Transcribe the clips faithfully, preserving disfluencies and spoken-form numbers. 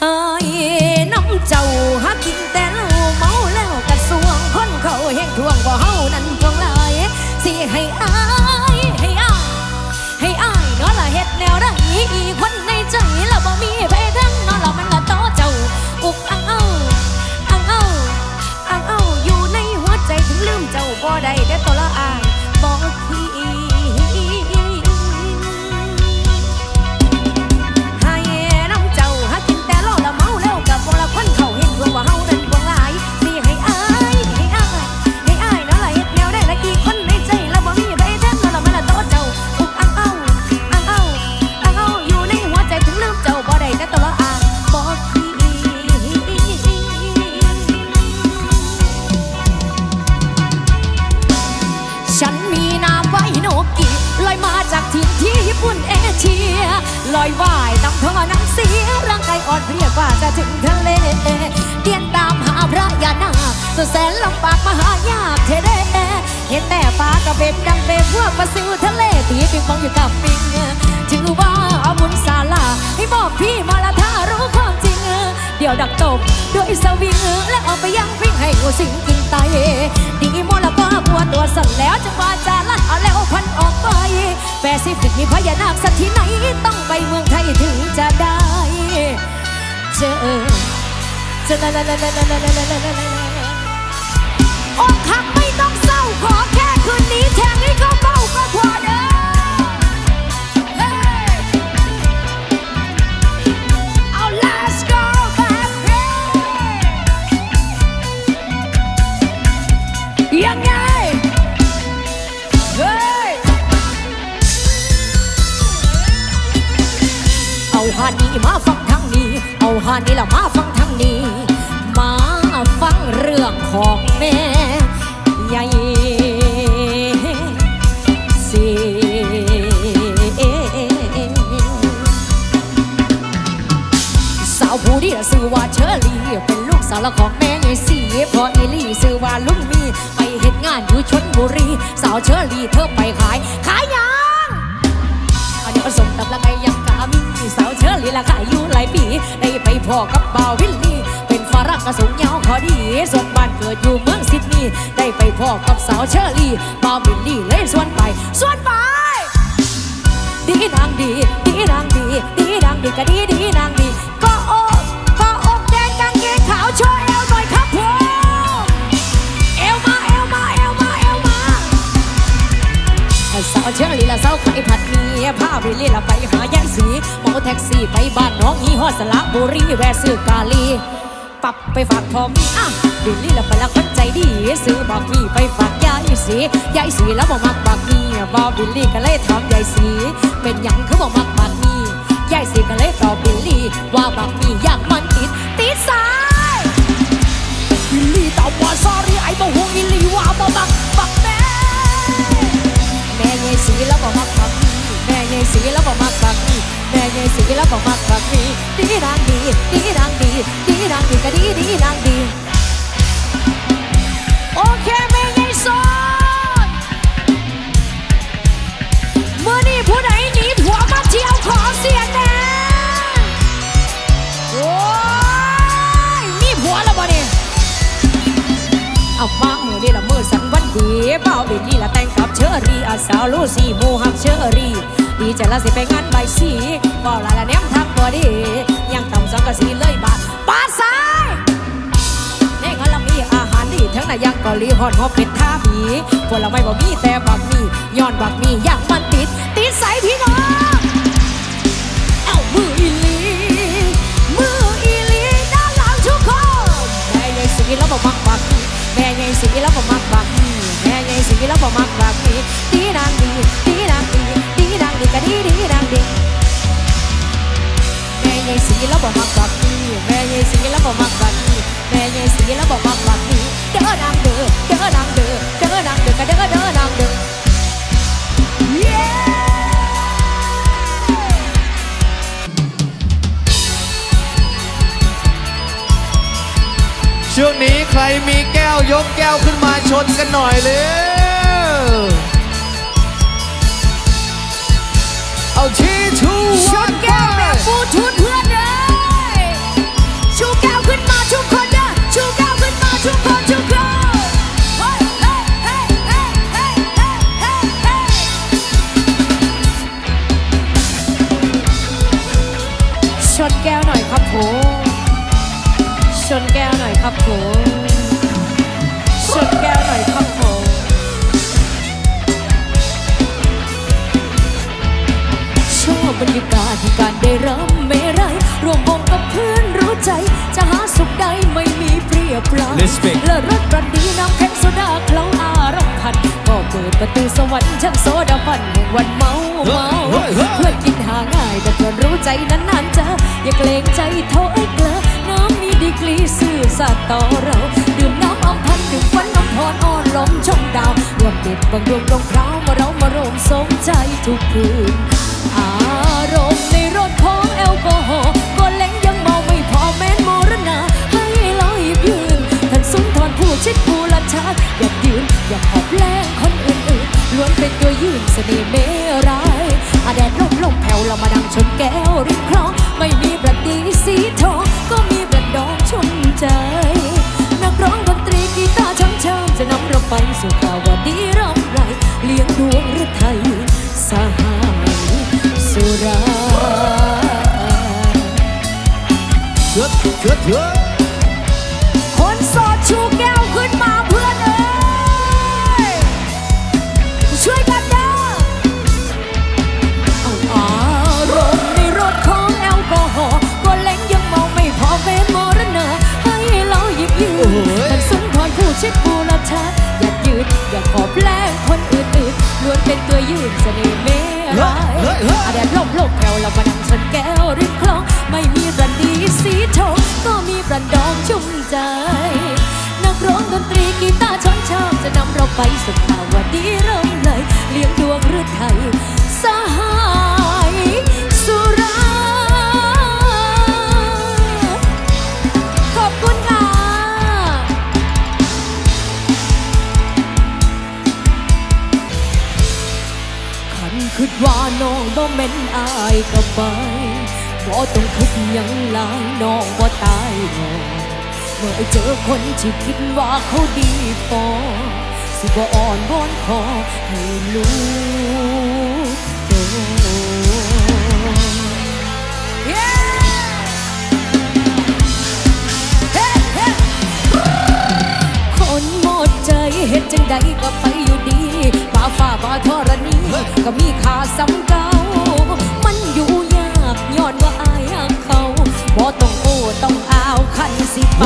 เอ้ยน้ำเจ้าหากินแต่เหล้าเมาแล้วกระสวงคนเขาแห้งท่วงบ่เฮานั่นจงลายสิให้อายให้อายให้อายเนาะละเฮ็ดแนวไรคนในใจละบ่มีไปทั้งเนาะละมันละโตเจ้าอุกอังเอาอังเอาอังเอาอยู่ในหัวใจถึงลืมเจ้าบ่ได้แต่ตัวละอายบอกพี่ฉันมีนามว่าฮิโนกิลอยมาจากถิ่นที่ญี่ปุ่นเอเชียลอยว่ายตามท้องน้ำเสียร่างกายอ่อนเพลียกว่าจะถึงทะเลเดินตามหาพระยานาสุดแสนลำบากมหายากเทเดเห็นแต่ปลากระเบนดังเบนพวกปลาซิวทะเลตีปิงปองอยู่กับปิงถือว่าอาบุญศาลาให้บอกพี่มาละถ้ารู้ความจริงเดี๋ยวดักตบด้วยสวิงและเอาไปย่างปิ้งให้งูสิงกินไตดีมอละก็กลัวตัวสั่นแล้วจังหวะจะลั่นเอาแล้วพันออกไปแปซิฟิกมีพญานาคสักที่ไหนต้องไปเมืองไทยถึงจะได้เจอจะนั่นนั่นนั่นนั่นนั่นนั่นนั่นอกหักไม่ต้องเศร้าขอแค่คืนนี้แทงให้เขาเบ้าก็พอเด้อยังไงเฮ้ยเอาฮานี่มาฟังทางนี้เอาฮานี่ละมาฟังทางนี้มาฟังเรื่องของแม่ใหญ่สิสาวผู้นี้ชื่อว่าเชอรี่เป็นลูกสาวของแม่ใหญ่สิพออีลี่ชื่อว่าลุงมีไปเห็นงานอยู่ชลบุรีสาวเชอรี่เธอไปขายขายยังอันนี้ผสมตับละไงยังกามีสาวเชอรี่ละขายอยู่หลายปีได้ไปพ่อกับบ่าววิลลี่เป็นฝรั่งกระสุนยาวขอดีส่วนบ้านเกิดอยู่เมืองซิดนีย์ได้ไปพ่อกับสาวเชอรี่บ่าววิลลี่เลยส่วนไปส่วนไปดีนางดีดีนางดีดีนางดีก็ดีดีนางดีก็โอ๊กก็โอ๊กแดงกางเกงขาวโชว์เอวหน่อยครับผมสาวเชอรี่ละสาวไข่ผัดเมียผ้าวิลลี่ละไปหายายสีมอแท็กซี่ไปบ้านน้องฮีฮอสระบุรีแวะซื้อกาลีปรับไปฝากทอมอ่ะวิลลี่ละไปละคนใจดีซื้อบอกมีไปฝากยายสียายสีแล้วบอกมักปากมีบอกวิลลี่ก็เลยถามยายสีเป็นหยังเขาบอกมักปากมียายสีก็เลยตอบวิลลี่ว่าปากมีอยากมันติดติดสายวิลลี่ตอบว่า sorry ไอ้บ่ห่วงวิลลี่ว่าบ่มักปากแแม่ยายสีแล้วบอกมักบักมีแม่ยายสีแล้วบอกมักบักมีแม่ยายสีแล้วบอกมักบักมีดีดังดีดีดังดีดีดังดีก็ดีดีดังดีโอเคแม่ยายสอนเมื่อนี่ผู้ใดหนีผัวมาเที่ยวขอเสียงแน่โอ้ยมีผัวแล้วบ่เนี่ยเอามาเมื่อนี่ละเมื่อสันวันดีเบาบิลลี่ละแต่งกับเชอรี่อาสาวลูซี่มูฮับเชอรี่ดีใจละสิไปงานใบสีบ่ละละเนี้ยทำตัวดียังต่ำสองกะสีเลยบาดบาดซ้ายในงานละมีอาหารดีทั้งในยังเกาหลีฮอตฮอตเป็ดท่าผีผลไม้บ่มีแต่บักมีย้อนบักมีอย่างมันติดติดใสพี่น้องเอามืออีลีมืออีลีด้านหลังทุกคนแม่ยายสีแล้วบอกบักบักแม่ยายสีแล้วบอกมักบักมีแม่ยายสีแล้วบอกมักบักมีดีดังดีดีดังดีดีดังดีก็ดีดีดังดีแม่ยายสีแล้วบอกมักบักมีแม่ยายสีแล้วบอกมักบักมีแม่ยายสีแล้วบอกมักบักมีเด้อดังเด้อเด้อดังเด้อเด้อดังเด้อก็เด้อเด้อดังเด้อช่วงนี้ใครมีแก้วยกแก้วขึ้นมาชนกันหน่อยเร็วเอาทีทูชนแก้วแบบฟูทุนเพื่อนเลย ก้วหน่อยครับผมชนแก้วหน่อยครับผมชนแก้วหน่อยครับผมชอบบรรยากาศที่การได้รำไม่ไรรวมวงกับเพื่อนรู้ใจจะหาสุขใดไม่มีเปรียบเราและรสประดีน้ำแข็งโซดาเคล้าอารมณ์พันก็เปิดประตูสวรรค์ชั้นโซดาฝันวันเมาเมาเพื่อกินหาง่ายแต่เพื่อนรู้ใจนานๆจะอย่าเกรงใจเท่าไอ้เกลือน้ำมีดีกรีซื่อสัตย์ต่อเราดื่มน้ำอมพันดื่มฟันน้ำพรอ่อนล้มชมดาวรวมเด็ดบางรวมลงคราวมาเรามารวมสมใจทุกคืนอารมณ์ในรถของแอลกอฮอล์ก็เล้งยังเมาไม่พอแม้นมรณะให้ลอยยืนท่านสุนทรผู้ชิดผู้ละชาติอยากยืนอยากหอบแรงคนอื่นๆล้วนเป็นตัวยืนเสน่ห์เมรัยอาแดดลมลมแผ่วเรามาดังชนแก้วริมคลองไม่มีประดีสีทองก็มีประดองชมใจนักร้องดนตรีกีตาร์ช้ำเชิงจะนำเราไปสู่ภาวะดีร่ำไรเลี้ยงดวงฤทัยสหายสุราเถื่อเถื่อเถื่อคนโสดชูแก้วขึ้นมาเพื่อนเอ้ยช่วยกันนะอารมณ์ในรถของแอลกอฮอล์ก็เล้งยังมองไม่พอเวรมรณะให้เราหยิบยืนแต่สุนทรผู้ชิดบูรชาอยากยืดอยากขอบแลกคนอื่นๆล้วนเป็นตัวยืนเสน่ห์เมรัยอาแดดลมลมแผ่วเรามาดังชนแก้วริมคลองไม่มีประดีสีทองก็มีประดองชุ่มใจนักร้องดนตรีกีตาร์ช้ำชามจะนำเราไปสุขาวดีร่ำไรเลี้ยงดวงฤทัยสหายสุราขอบคุณค่ะขันคิดว่าน้องบ่แม่นอายก็ไปบ่ต้องคิดหยังหลายน้องบ่ตายหรอกเมื่อเจอคนที่คิดว่าเขาดีพอสิบ่อ่อนวอนขอให้รู้คนหมดใจเห็นจังใดก็ไปอยู่ดีป่าฝ่าป่าธรณีก็มีค่าซ้ำเก่ามันอยู่ยากย้อนว่าอายหักเขาบ่ต้องโอ้ต้องอ้าวคันสิไป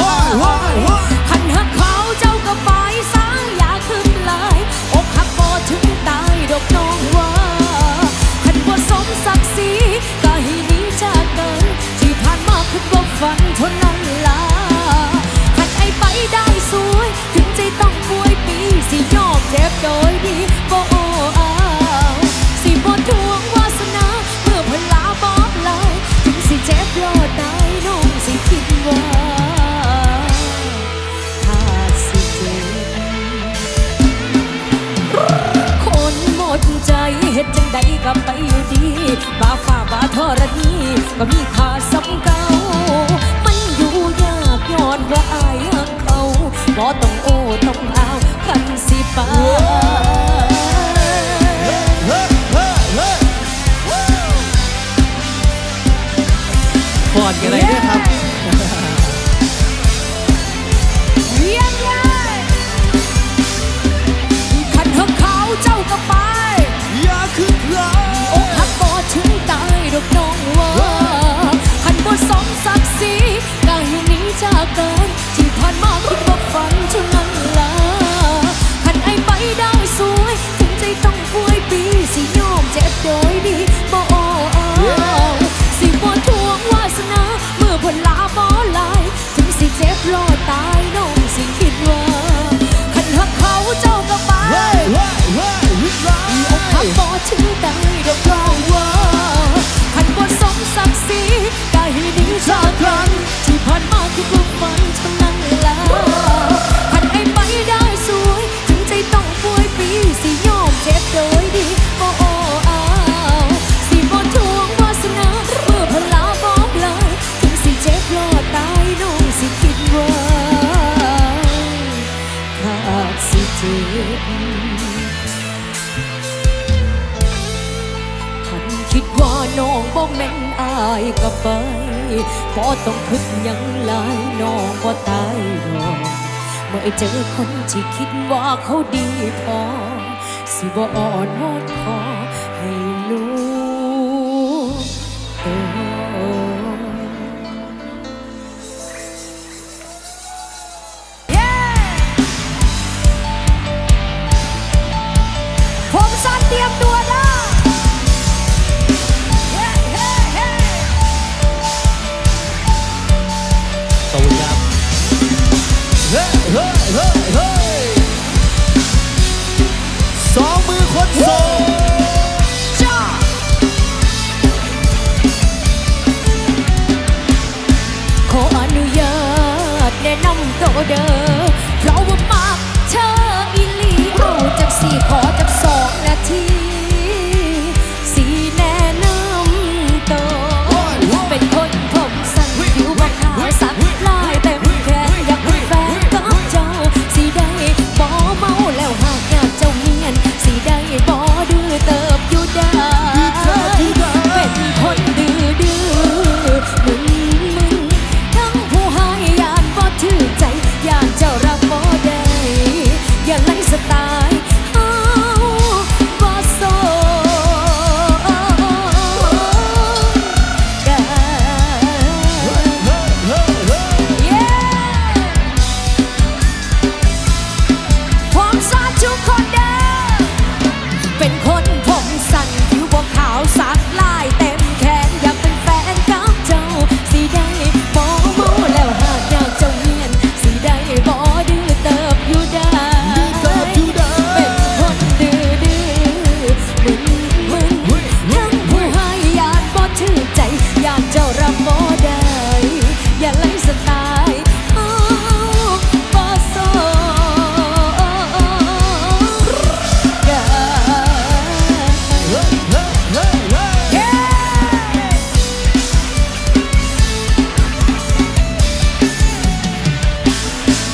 คันหักเขาเจ้าก็ไปสร้างอย่าขึ้นลายอกหักบ่ถึงตายดอกน้องว่าคันบ่สมศักดิ์ศรีก็ให้หนีจากกันที่ผ่านมาคือบ่ฝันเท่านั้นล่ะไปได้สวยถึงใจต้องป่วยปีสิยอมเจ็บโดยดีบ่โอ้อ้าวสิบ่ทวงวาสนาเมื่อพลาบอกลาถึงสิเจ็บรอตายน้องสิคิดว่าถ้าสิเจ็บคนหมดใจเฮ็ดจังใดก็ไปอยู่ดีบ่าฟ้าบ่าธรณีก็มีค่าซ้ำเก่ามันอยู่ยากย้อนว่าอายบ่ต้องโอ้ต้องอ้าวคันสิไปพอดกันเลยด้วยครับเยี่ยมยายคันหักเขาเจ้าก็ไปอย่าคืนลายอกหักบ่ถึงตายดอกน้องว่าคันบ่สมศักดิ์ศรีก็ให้หนีจากกันที่ผ่านมาคิดว่าฝันเท่านั้นล่ะคันไอ้ไปได้สวยถึงใจต้องป่วยปีสิยอมเจ็บโดยดีบ่โอ้อ้าวสิบ่ทวงวาสนาเมื่อผลลาบ่ลายถึงสิเจ็บรอตายน้องสิคิดว่าคันหักเขาเจ้าก็ไปอกหักบ่ถึงตายดอกน้องว่าคันบ่สมศักดิ์ศรีก็ให้หนีจากกันที่ผ่านมาคิดว่าฝันเท่านั้นล่ะคันคิดว่าน้องบ่แม่นอายก็ไป ก็ต้องคิดยังหลายน้องว่าตายหรอกเมื่อเจอคนที่คิดว่าเขาดีพอสิบ่อ่อนโหดขอให้รู้ตัวสองมือคนโสดจ้าขออนุญาตแนะนำตัวเด้อเพราะว่ามากเธออีหลีเอาจากสี่ขอจากสองนาทีสี่แนะนำตัวเป็นคนผมสั้นผิวบางขาวสักลายเต็มแขนอยากเป็นแฟนกับเจ้าสีได้บ่เมาแล้วหากเจ้าเมียนสีได้บ่ดื้อเติบอยู่ได้เป็นคนดื้อดื้อมึงมึงทั้งผู้ให้ยานบ่ถือใจยานเจ้ารับบ่ได้อย่าไล่สไตล์เอาบ่โสดได้ความสาธุคนเด้อเป็นคนผมสั้นผิวบ่ขาวสักลายเต็มแขนอยากเป็นแฟนกับเจ้าสีได้บ่เมาแล้วหากอยากเจ้าเมียนสีได้บ่ดื้อเติบอยู่ได้เป็นคนดื้อดื้อมึนมึนทั้งผู้ให้ยานบ่ถือใจยานเจ้ารับบ่ได้อย่าไล่สไตล์เอาบ่โสดได้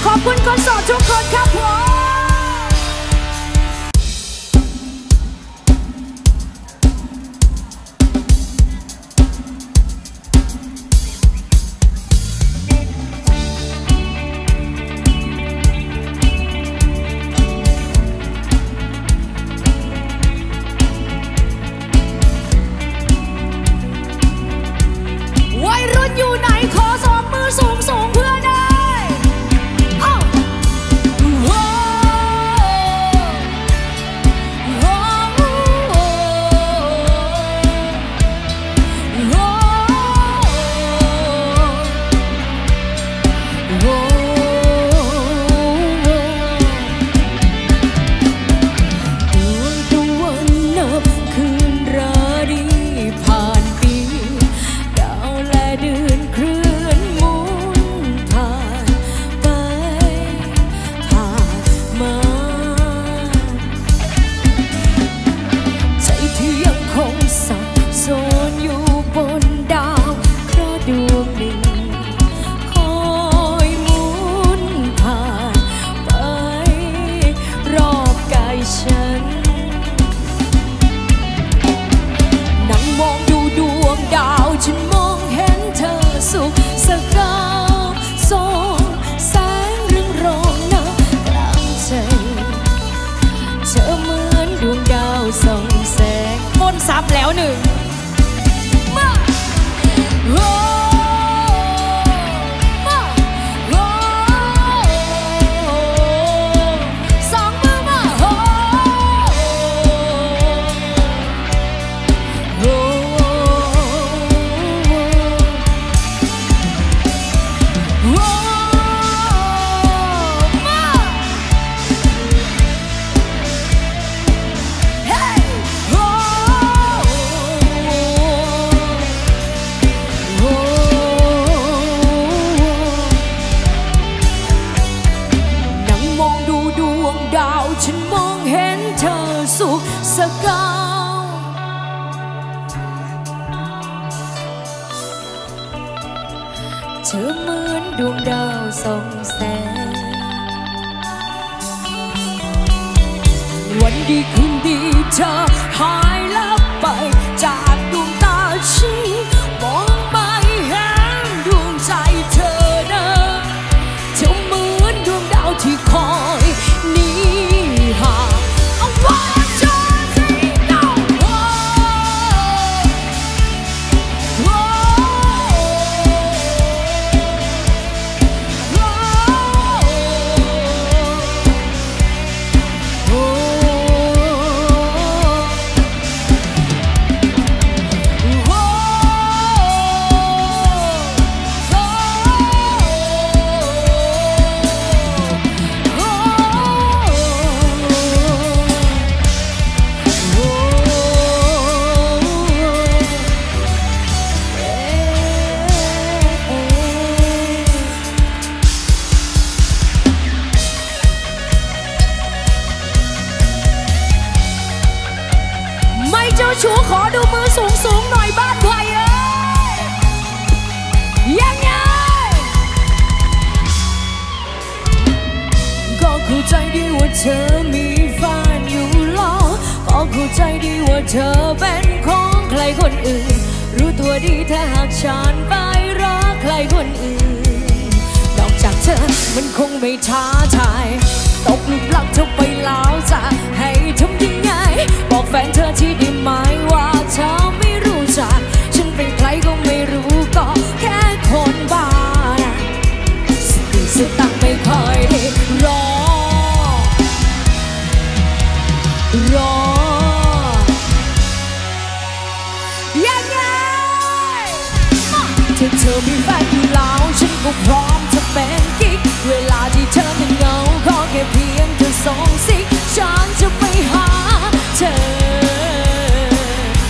ขอบคุณคนโสดทุกคนครับผมวัยรุ่นอยู่ไหนขอสองมือสูงสูงเพื่อได้เอ้าโว้โว้โว้โว้โว้โว้ตัวตะวันนับคืนราตรีผ่านปีดาวและเดือนเคลื่อนหมุนผ่านไปผ่านมา ใจที่ยังคงสับสนอยู่บนดาวเพราะดวงหนึ่งคอยหมุนผ่านไปรอบกายฉัน นั่งมองดูดวงดาวฉันมองเห็นเธอสุขสกาวสองแสงเรืองรองนะกลางใจเธอเหมือนดวงดาวส่องแสงมนต์ซับแล้วหนึ่งมาโอ้มาโอ้สองมือมาโอ้ โอ้โอ้มา เฮ้ย โอ้โอ้ นั่งมองดูดวงดาวฉันมองเห็นเธอสุขสกาวเธอเหมือนดวงดาวส่องแสงวันดีคืนดีเธอหายลับไปจากดวงตาฉันมองไม่เห็น ขอดูมือสูงสูงหน่อยบ้านใครเอ้ยยังไงก็เข้าใจดีว่าเธอมีแฟนอยู่แล้วก็เข้าใจดีว่าเธอเป็นของใครคนอื่นรู้ตัวดีถ้าหากฉันไปรักใครคนอื่นนอกจากเธอมันคงไม่ท้าทายตกหลุมรักเธอไปแล้วจะให้ทำยังไงบอกแฟนเธอที่ได้ไหมว่าเธอไม่รู้จักฉันเป็นใครก็ไม่รู้ก็แค่คนบ้านะสติสตังไม่ค่อยได้รอรอยังไงถ้าเธอมีแฟนอยู่แล้วฉันก็พร้อมจะเป็นกิ๊กเวลาที่เธอเป็นเงาขอแค่เพียงเธอส่งสิฉันจะไปหาเธอ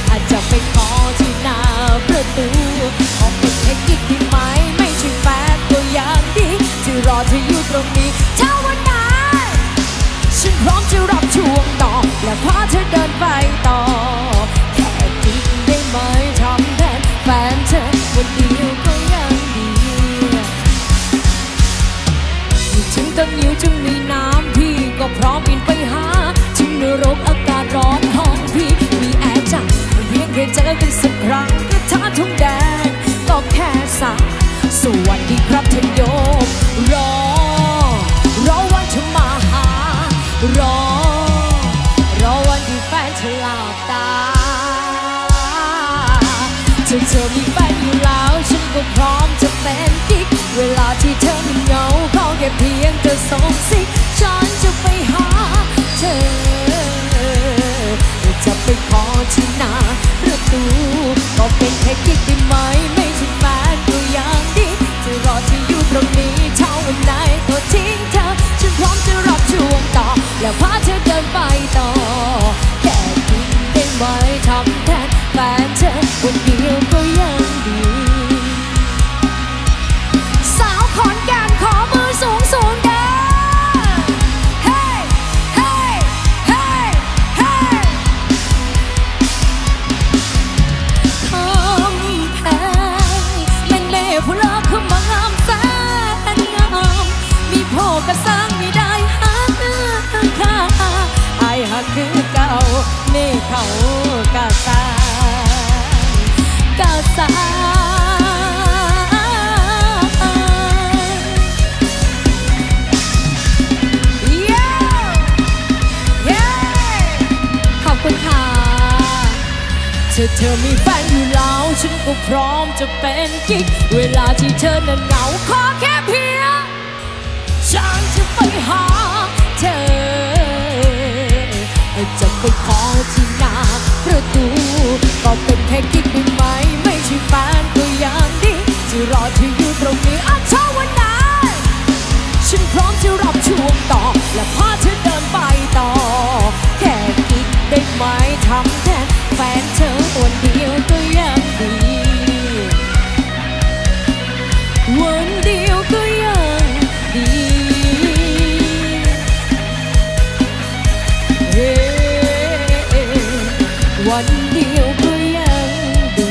อาจจะไปขอที่หน้าประตูออกเป็นเทคนิคดีไหมไม่ใช่แฟนตัวอย่างดีที่รอเธออยู่ตรงนี้เท่าวันไหนฉันพร้อมจะรับช่วงต่อและพาเธอเดินไปต่อแค่กิ๊กได้ไหมทำแทนแฟนเธอวันเดียวก็ยังดีถึงตอนอยู่จึงมีน้ำพี่ก็พร้อมบินไปหาถึงนรกอากาศร้อนห้องพี่มีแอร์จัดเพียงแค่เจอกันสักครั้งกระทะทุ่งแดงก็แค่สั่งสวัสดีครับท่านโยมรอรอวันเธอมาหารอรอวันที่แฟนเธอหลับตาเธอเธอมีแฟนอยู่แล้วฉันก็พร้อมจะเป็นกิ๊กเวลาที่เธอมีเงาเขาแค่เพียงเธอส่งสิฉันจะไปหาเธอจะไปขอที่หน้าประตูก็เป็นแค่กิ๊กได้ไหมไม่ใช่แฟนตัวอย่างดีจะรอเธออยู่ตรงนี้เท่าวันไหนก็ทิ้งเธอฉันพร้อมจะรับช่วงต่อแล้วพาเธอเดินไปต่อแค่กิ๊กได้ไหมทำแทนแฟนเธอคนเดียวก็ยังดีสาวขอนแก่นขอมือสูงสูงเด้อเฮ้เฮ้เฮ้เฮ้ทำแท้แม่เล่ผู้เลิกคือมางามแสนงามมีพ่อกระสร้างไม่ได้หาค่าไอ้หักคือเก่าเน่เขากะสร้างกะสาเย้เย้ขอบคุณค่ะเธอเธอมีแฟนอยู่แล้วฉันก็พร้อมจะเป็นกิ๊กเวลาที่เธอนั้นเหงาขอแค่เพียงฉันจะไปหาเธอจะไปขอที่หน้าประตูก็เป็นแค่กิ๊กได้ไหมไม่ใช่แฟนตัวอย่างดีจะรอเธออยู่ตรงนี้อาเช้าวันไหนฉันพร้อมจะรับช่วงต่อและพาเธอเดินไปต่อแค่กิ๊กได้ไหมทำแทนแฟนเธอคนเดียวก็ยังดีวันเดียวก็ยังดีวันเดียวก็ยังดี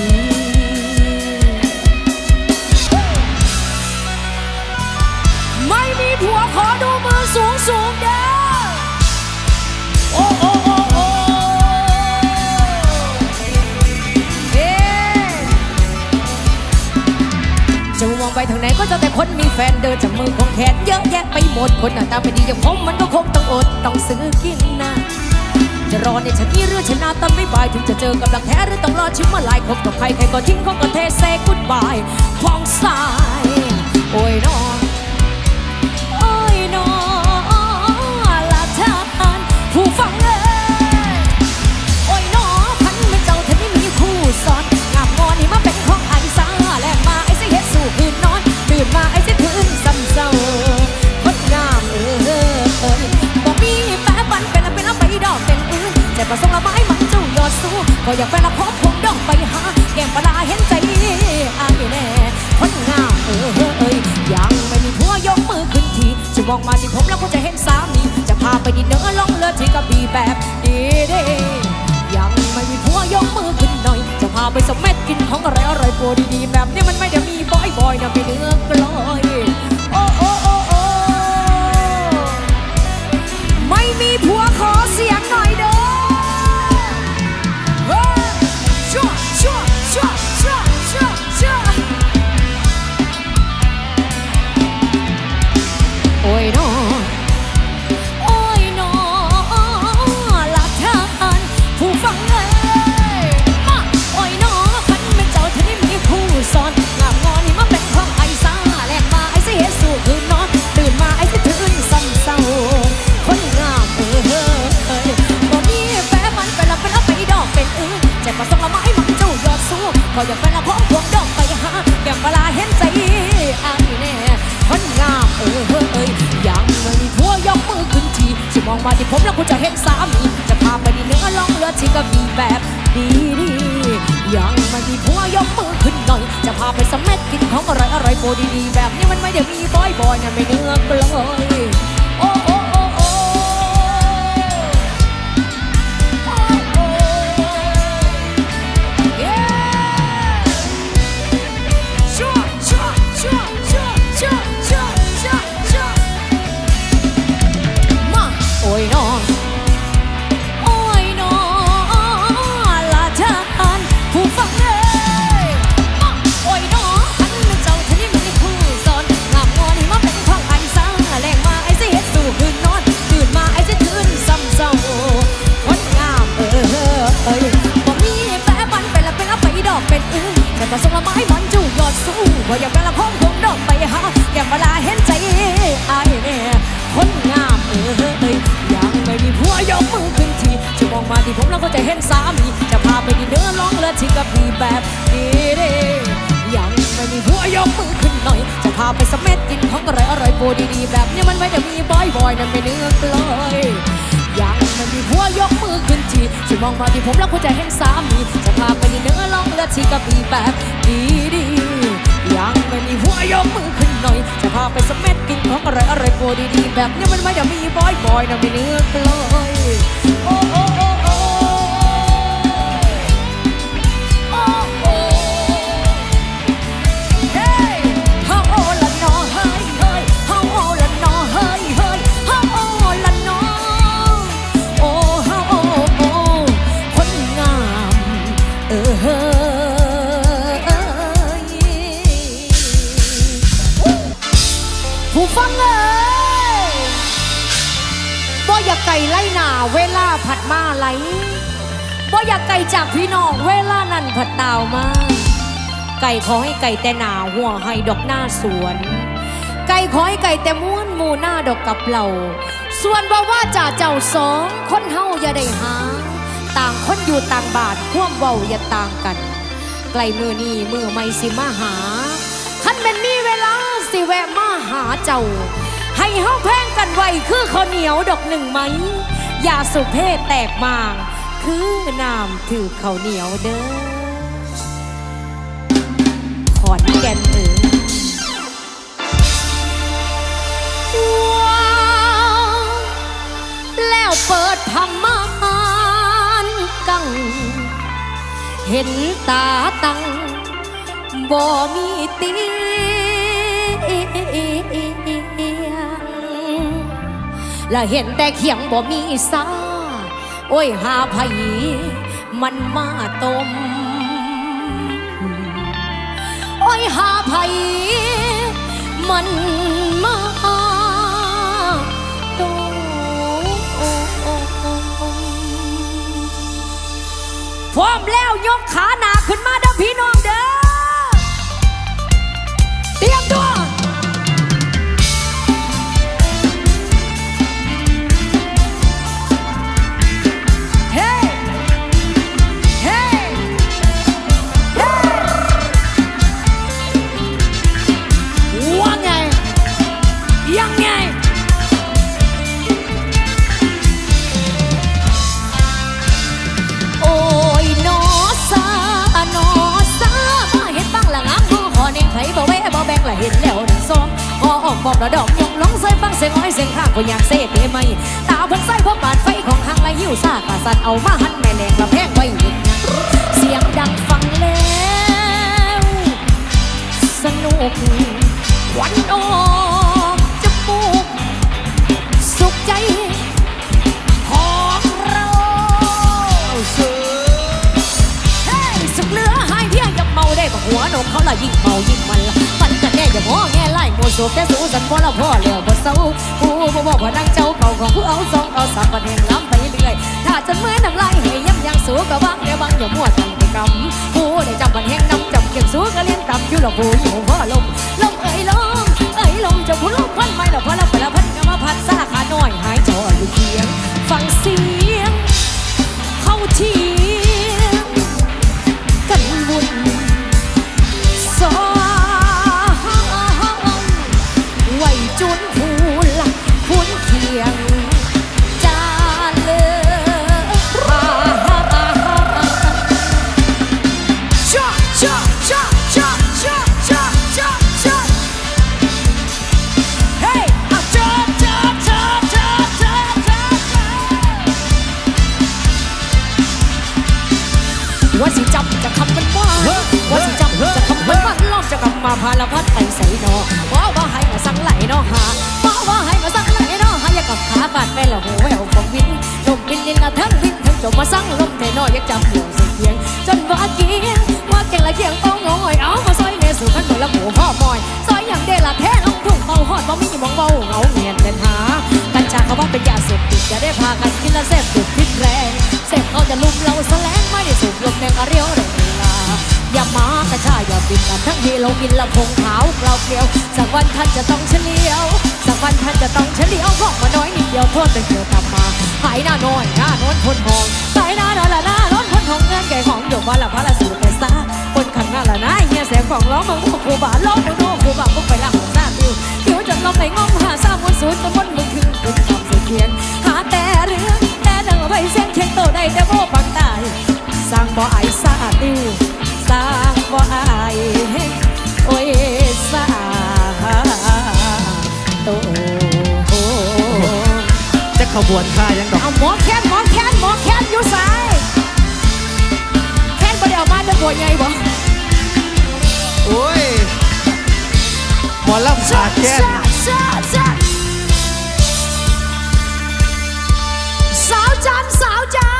ไม่มีผัวขอดูมือสูงสูงเด้อโอ้โอ้โอ้โอ้เอ๊จะมองไปทางไหนก็จะแต่คนมีแฟนเดินจากมือของแขนเยอะแยะไปหมดคนหน้าตาไม่ดีอย่างผมมันก็คงต้องอดต้องซื้อกินนะจะรอในฉันนี้เรื่องชนะตอนไม่บ่ายถึงจะเจอกำลังแท้หรือต้องรอชิมมาลายคบกับใครใครก็ทิ้งเขาก็เทเซกุดบายฟ้องสายโอ้ยน้องโอ้ยน้องลาทานผู้ฟังเลยโอ้ยน้องพันเป็นเจ้าเธอไม่มีคู่ซ้อนงามงอนให้มาเป็นของไอ้ซ่าและมาไอ้เสียเฮ็ดสู่คืนนอนตื่นมาไอ้เสียพื้นซ้ำเจ้าคนงามเออบอกมีแฟนปันเป็นเป็นเอาไปดอกเป็นแต่ประสงค์ละไม้มันเจ้ายอดสู้ก็อยากไปละพบคงดองไปหาแก้มปลาเห็นใจอายแน่คนงามเออเอ้ยยังไม่มีผัวยกมือขึ้นทีจะมองมาที่ผมแล้วก็จะเห็นสามีจะพาไปดินเนอร์ล่องเรือที่กระบี่แบบดีเด้ยังไม่มีผัว ยกมือขึ้นหน่อยจะพาไปสมเม็ดกินของอร่อยอร่อยโปรดีๆแบบนี้มันไม่ได้มีบ่อยบ่อยนะไม่เนื้อกลอยโอ้โอ้โอ้โอ้ไม่มีผัวขอเสียงหน่อยเด้อชัวชัวชัวชัวชัวชัวโอ้ยน้อขออย่าเป็นละพร้อมพวงดอกไปหาแก้มปลาเห็นใจไอ้แน่คนงามเออเอ้ยอย่างมือทั่วยกมือขึ้นทีจะมองมาที่ผมแล้วคุณจะเห็นสามีจะพาไปดีเนื้อลองเลือดที่กระบี่แบบดีดีอย่างมันมีทั่วยกมือขึ้นหน่อยจะพาไปสมัครกินของอร่อยอร่อยโปรดีๆแบบนี้มันไม่ได้มีบ่อยบ่อยนะไม่เนื้อกลอยโอ้โอ้โอ้โอ้ก็ส่งละไม้มันจู่ยอดสู้พออยากได้ละพ้องคงดอกไปหาแก้มเวลาเห็นใจไอ้แน่คนงามเออเอ้ยยังไม่มีผัวยกมือขึ้นทีจะมองมาที่ผมแล้วก็จะเห็นสามีจะพาไปที่เนื้อร้องเลือดที่กระบี่แบบดีเด้ยังไม่มีผัวยกมือขึ้นหน่อยจะพาไปสมัครกินของอร่อยอร่อยโปรดีๆแบบนี้มันไม่ได้มีบ่อยๆนะไม่เนื้อกลอยยังไม่มีผัวยกมือขึ้นทีจะมองมาที่ผมแล้วก็จะเห็นสามีจะพาไปที่เนื้อร้องเลือดที่กระบี่แบบดีดียังไม่มีหัวยกมือขึ้นหน่อยจะพาไปสมัครกินของอร่อยอร่อยโปรดีๆแบบนี้มันไม่ได้มีบ่อยๆนะไม่เนื้อกลอยโอ้โอ้โอ้โอ้บ่อยากไก่ไล่หนาเวลาผัดมาไหลบ่อยากไก่จากพี่น้องเวลานั่นผัดตาวมาไก่ขอให้ไก่แต่หนาหัวให้ดอกหน้าสวนไก่ขอให้ไก่แต่ม้วนมูหน้าดอกกับเราส่วนว่าว่าจ่าเจ้าสองคนเฮาอย่าได้หาต่างคนอยู่ต่างบาทคว่ำเบาอย่าต่างกันไกลมือนี่มือไม่สิมาหาคันเป็นมีเวลาสิแวะมาหาเจ้าให้เฮาแพงกันไว้คือข้าวเหนียวดอกหนึ่งไหมอย่าสุเพศแตกมางคือน้ำถือข้าวเหนียวเด้อขอนแก่นเอ๋ว้าวแล้วเปิดพม่านกังเห็นตาตังบ่มีตีและเห็นแต่เขียงบ่มีซาโอ้ยหาไผ่มันมาต้มโอ้ยหาไผ่มันมาต้มพร้อมแล้วยกขาหนาขึ้นมาเด้อพี่น้องเด้อเตรียมตัวเห็นแล้วหนึ่งสองพอออกบอกระดอกยงล้องใส่ฟังเสียงอ้อยเสียงข้างก็อยากเสกเลยไหมตาเพิ่งใส่พวกบาดไฟของทางไรหิ้วซากาสันเอามาหันแม่แหลกละแพงไว้ สียงดังฟังแล้วสนุกขวัญออกจมูกสุขใจของเราเฮ้ยสุขเลือหายเพียงจะเมาได้บอกหัวหนุ่มเขาละยิ่งเมายิ่งมันละมันกันแน่จะมองแง่ไล่โมโซแต่สู้สันพอละพ่อเลี้ยวบนเสาผู้บ่บอกว่านั่งเจ้าเก่าของผู้เอาสองเอาสามปันแห่งล้ำไปเรื่อยถ้าจนเมื่อน้ำลายให้ย้ำยังสู้กับบ้างเดี๋ยวบ้างอย่ามั่วกันไปกำผู้ได้จำปันแห่งน้ำจำเก็บสู้ก็เลี้ยงกำอยู่หลอกผู้อยู่พ่อลมลมเอ๋ยลมเอ๋ยลมจะผู้ลมควันไม่หรอกพอละพอละพันกรรมพันซาขาหน่อยหายจ่ออยู่เพียงฟังเสียงเข้าทีกันบุญสอจุนพูนหลักคุ้นเคียงจานเลือชอบชอบชอบชอบชอบชอบชอบชอบเฮ้ยเอาชอบชอบชอบชอบชอบชอบว่าสิจับจะคำมันว่าว่าสิจับจะคำมันว่าลองจะกลับมาพาละพัดไปใส่นอว่าว่าให้มาสั่งไหลนอหาว่าว่าให้มาสั่งไหลนอหาอย่ากับขาบาดแม่ละหัวแหววของวินลมวินลินละทั้งวินทั้งจมมาสั่งลมแต่นออยากจำหัวเสียงเพียงจนว่าเกียงว่าเก่งละเกียงต้องงอยเอามาซอยเมสูขั้นหน่อยละหัวพ่อมอยซอยอย่างเดล่ะแท้ลงทุ่งเมาหอดว่ามีมองเบาเงาเงียนเป็นหากัญชาเขาว่าเป็นยาเสพติดจะได้พากันกินละเสพติดพิษแรงเสพเขาจะลุมเราแสลงไม่ได้สูบลมแมงกะเรียวแรงเวลาอย่ามากระชายอย่าบิดกันทั้งที่เรากินละพงขาวเกลาเกลียวสักวันท่านจะต้องเฉลียวสักวันท่านจะต้องเฉลียวของมาน้อยนิดเดียวโทษเป็นเกี่ยวกับมาหายหน้าน้อยหน้าน้นพ้นหงสายหน้าน้อยละหน้าน้นพ้นหงเงินแก่ของหยกว่าละพระละสูตรแต่ซาคนขันหน้าละหน้าเฮียเสียงของร้องมึงพวกครูบาล้อมมึงโน้ครูบาพวกไปละของหน้าติวติวจนลมไหลงอมหาสามวันสูตรจนวันมึงถึงเป็นคำเสียเขียนหาแต่เรื่องแต่เดินไปเส้นเขียนโตได้แต่โม่ปังตายสร้างบ่อไอซาติวสร้างบ่อายโอ้ยสาโตจะขบวนข้ายังดอกเอาหมอแค้นหมอแค้นหมอแค้นอยู่สายแค้นประเดี๋ยวมาจะปวดไงบ่โอ้ยหมอลับสาแค้นสาวจันสาวจัน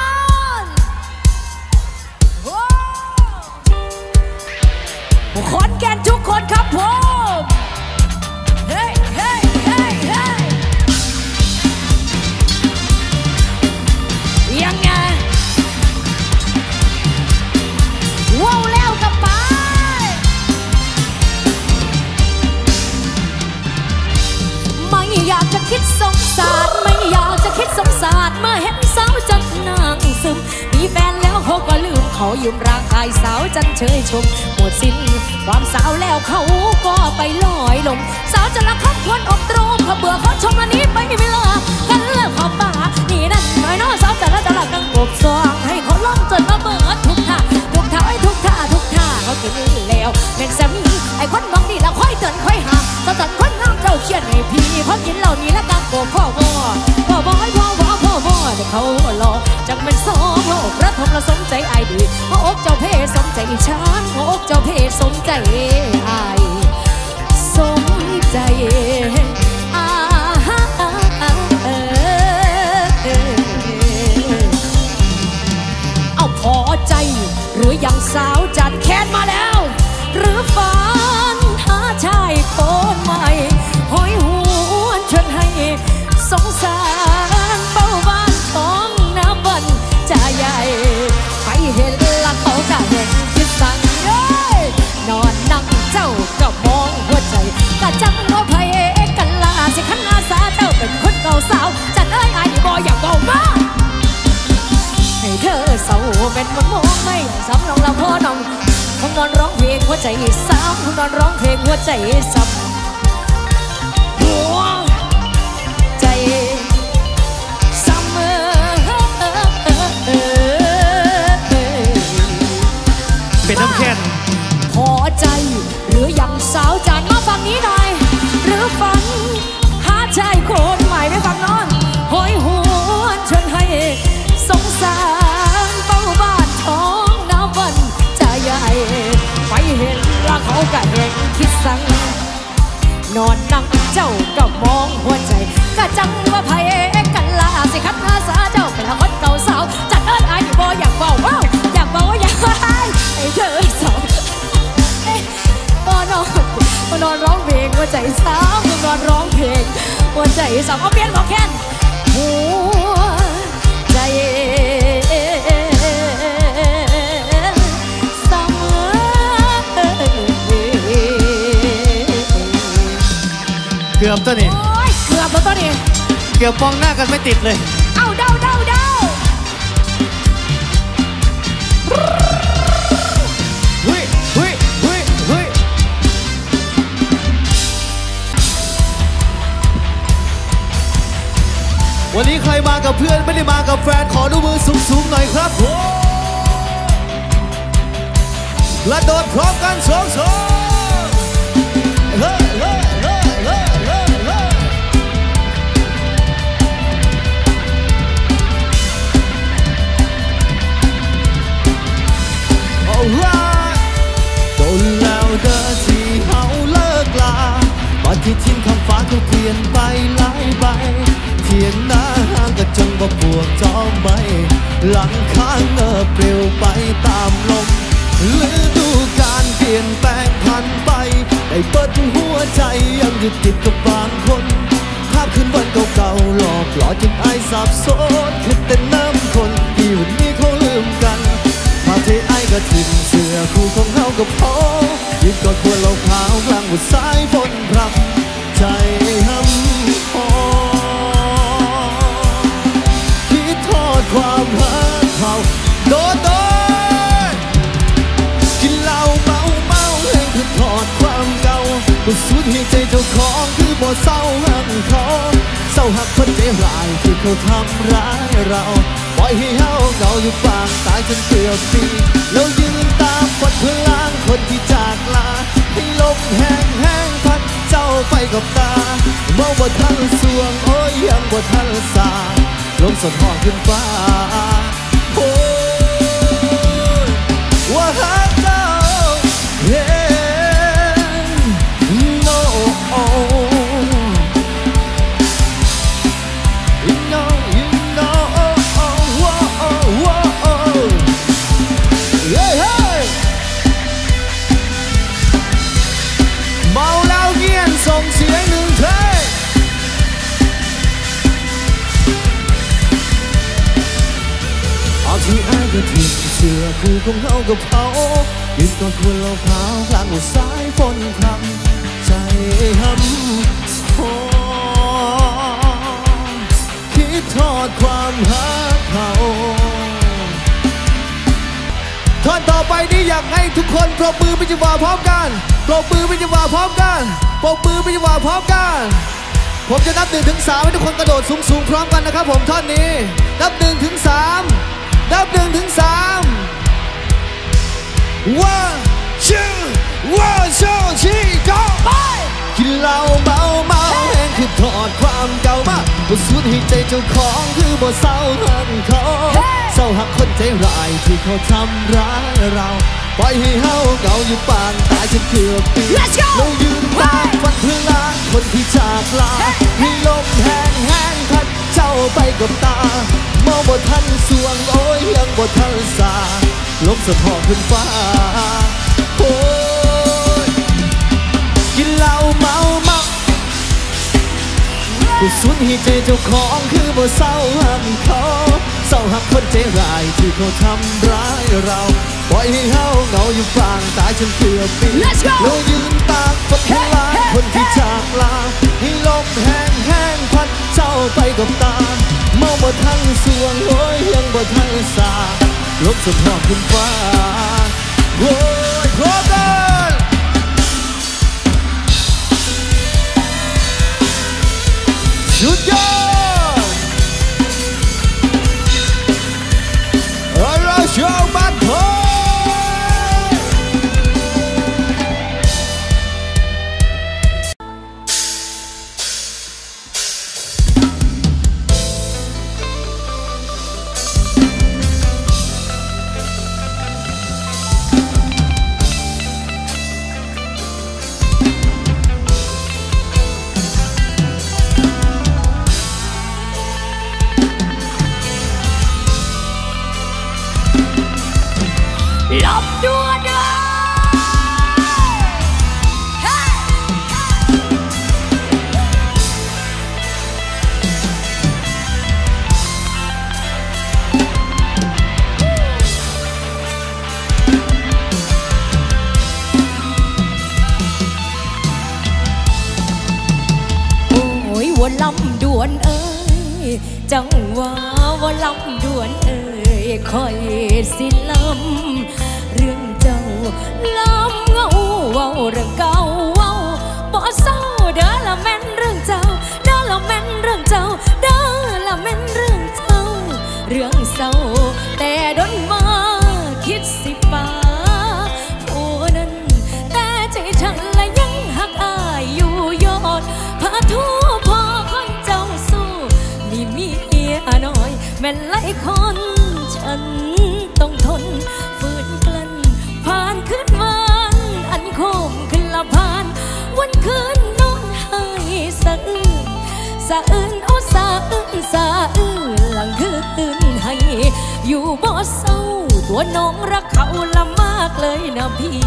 ขอนแก่นทุกคนครับผมเฮ้ยเฮ้ยเฮ้ยเฮ้ยยังไงว้าวแล้วกับไปไม่อยากจะคิดสงสารไม่อยากจะคิดสงสารเมื่อเห็นสาวจันนางซึมมีแฟนแล้วเขาก็ลืมขอยืมร่างกายสาวจันเชยชมหมดสิ้นความสาวแล้วเขาก็ไปลอยลมสาวจันละคบคนอบตรมเขาเบื่อเขาชมอันนี้ไปไม่ลากันเลิกขอป่านี่นั่นน้อยน้อยสาวจันละจันละกังบกซองให้เขาล่องจนมาเบื่อทุกท่าทุกท่าไอ้ทุกท่าทุกท่าเขาถึงแล้วแม่งแซมไอ้คนมองนี่ละค่อยเตือนค่อยหาสาวจันคนงามเจ้าเขียนให้พี่เพราะกินเหล่านี้ละกังบกพ่อพ่อพ่อพ่อพ่อพ่อพ่อแต่เขาหลอกจากเป็นสองโลกรักผมละสมใจไอ้ดีเพราะอกเจ้าเพศสมใจช้างเพราะอกเจ้าเพศสมใจไอ้สมใจอ้าเอาพอใจหรือยังสาวจัดแค้นมาแล้วหรือฝันหาชายคนใหม่ห้อยหัวชวนให้สงสารเบาบางต้องน้ำบันจะใหญ่ไปเห็นละเขาจะเห็นคิดสั่งเย้นอนนั่งเจ้าก็มองหัวใจกะจังว่าไผกันลาสิขันอาสาเจ้าเป็นคนเก่าสาวจันเอ้ยไอ้บ่อยากเบาบ้าให้เธอเศร้าเป็นคนมองไม่ซ้ำน้องละพ่อน้องคงนอนร้องเพลงหัวใจซ้ำคงนอนร้องเพลงหัวใจซ้ำหัวใจเป็นน้ำแข็งพอใจหรือยังสาวจันมาฟังนี้หน่อยหรือฟังหาชายคนใหม่ไม่ฟังนอนหอยหวนชวนให้สงสารเฝ้าบ้านท้องน้ำวัน นอนนั่งเจ้าก็มองหัวใจกะจังว่าไผกันลาสิคัดอาสาเจ้าเป็นคนเก่าสาวจัดเอิ้นอายบ่อยากเว้าว้าวอยากเว้าอยากให้ไอ้เธอสาวบ่นอนบ่นอนร้องเพลงหัวใจสาวบ่นอนร้องเพลงหัวใจสาวเอาเปลี่ยนบ่แค้นหัวใจเกือบตัวนี้เกือบตัวนี้เกือบมองหน้ากันไม่ติดเลยเอาเดาเดาเดาเฮ้ยเฮ้ยเฮ้ยเฮ้ยวันนี้ใครมากับเพื่อนไม่ได้มากับแฟนขอดูมือสูงๆหน่อยครับและโดดพร้อมกันสองๆจนแล้วเดินที่เขาเลิกลาบัดที่ทิ้งคำฟ้าเขาเปลี่ยนไปหลายใบเทียนหน้าห้างกระจังว่าปวกจอมใบหลังข้างเนอปลิวไปตามลมฤดูกาลเปลี่ยนแปลงผ่านไปได้เปิดหัวใจยังยึดติดกับบางคนภาพคืนวันเก่าๆหลอกหลอนจนอายสับสนคิดแต่น้ำคนที่วันนี้เขาลืมกันภาพที่ไอ้กระถิ่นเสื้อคู่ของเรากับพ่อยืนกอดควรเราขาวกลางหัวสายฝนพรำใจห้ำพอคิดทอดความรักเขาโดนโดนกินเหล้าเมาเมาแห่งคือทอดความเก่าบทสุดให้ใจเจ้าของคือบ่เศร้าหักเขาเศร้าหักคนใจร้ายที่เขาทำร้ายเราปล่อยให้เฮาเงาอยู่ปากตายจนเกือบปีแล้วยืนตามกดเพื่อล้างคนที่จากลาให้ลมแห้งแห้งพัดเจ้าไปกับตาเมาบ่ทันสวงโอ้ยยังบ่ทันสาลมสดหอมขึ้นฟ้าโอ้ยว่าหาเจ้าเฮ้โน่โอ้ที่ไอ้กระถิ่นเสื้อคู่ของเรากับเขายืนกอดควรเราพาวกลางหัวสายฝนพรำใจห้ำพอคิดทอดความรักเขาท่อนต่อไปนี้อยากให้ทุกคนปรบมือเป็นจังหวะพร้อมกันปรบมือเป็นจังหวะพร้อมกันปรบมือเป็นจังหวะพร้อมกันผมจะนับหนึ่งถึงสามให้ทุกคนกระโดดสูงๆพร้อมกันนะครับผมท่อนนี้นับหนึ่งถึงสามนับหนึ่งถึงสาม one two one two three go กินเหล้าเมาเมาแห้งคือถอดความเก่ามาบทสุดให้ใจเจ้าของคือบ่เศร้าหักเขาเศร้าหักคนใจร้ายที่เขาทำร้ายเราปล่อยให้เฮาเก่าอยู่ปานตายจนเกือบปีเรายืนตามฝันเพื่อล้างคนที่จากลาให้ลมแห้งแห้งพัดเจ้าไปกับตาเมาบ่ทันสวงโอ้ยยังบ่ทันสาลมสะท้อนขึ้นฟ้าโอ้ยกินเหล้าเมาเมากูสุดให้ใจเจ้าของคือบ่เศร้าหักเขาเศร้าหักคนใจร้ายที่เขาทำร้ายเราปล่อยให้เฮาเงาอยู่ฟางตายจนเกือบปีเรายืนตากฝนพลาคนที่จากลาให้ลมแห้งแห้งพัดเจ้าไปกับตาเมาบ่ทันสวงโอ้ยยังบ่ทันสาลมสะท้อนขึ้นฟ้าโอ้ยพร้อมกันหยุดยอมเราชอบมากพอ ว่าลำดวนเอ้ยจังหวะว่าลำดวนเอ้ยคอยสิลำเรื่องเจ้าลำเงาเว้าเรื่องเก่าเว้าบ่เศร้าเด้อละแม่นเรื่องเจ้าเด้อละแม่นเรื่องเจ้าเด้อละแม่นเรื่องเจ้าเรื่องเศร้าแต่ดนมาคิดสิป่าฉันและยังหักอายอยู่ยอดพาทูพอคอยเจ้าสู้มีเมียน้อยแม่นหลายคนฉันต้องทนฝืนกลั้นผ่านคืนวันอันโคมขึ้นละผ่านวันคืนน้องให้สะอื้นสะอื้นโอ้สะอื้นสะอื้นหลังคืนให้อยู่บ่เศร้าตัวน้องรักเขาละมากเลยนะพี่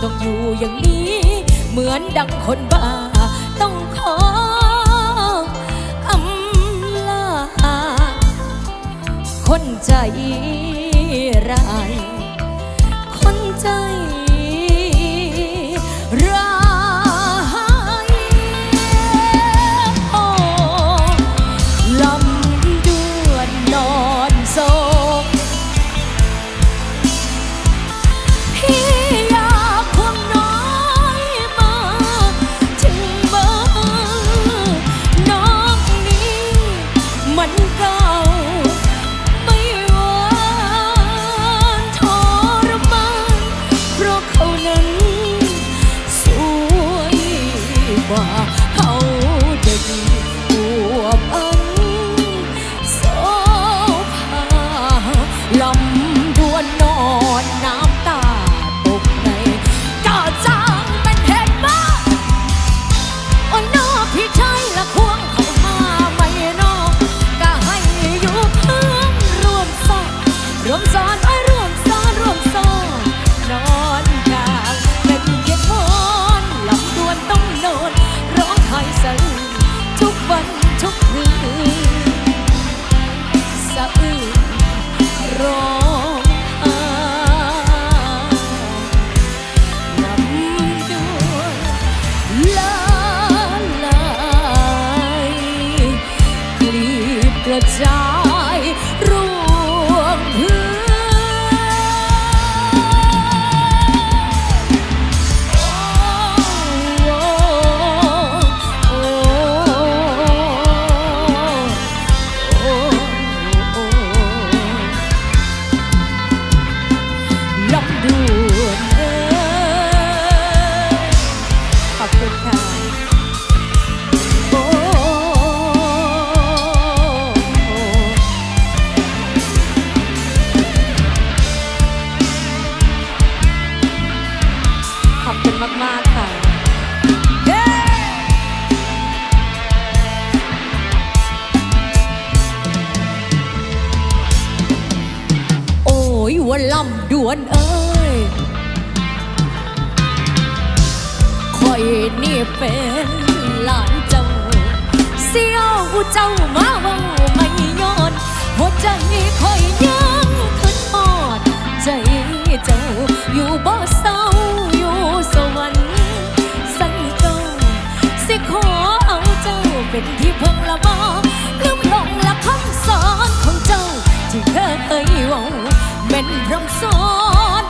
ต้องอยู่อย่างนี้เหมือนดังคนบ้าต้องขออำลาคนใจร้ายคนใจร้ายเป็นพร่ำสอน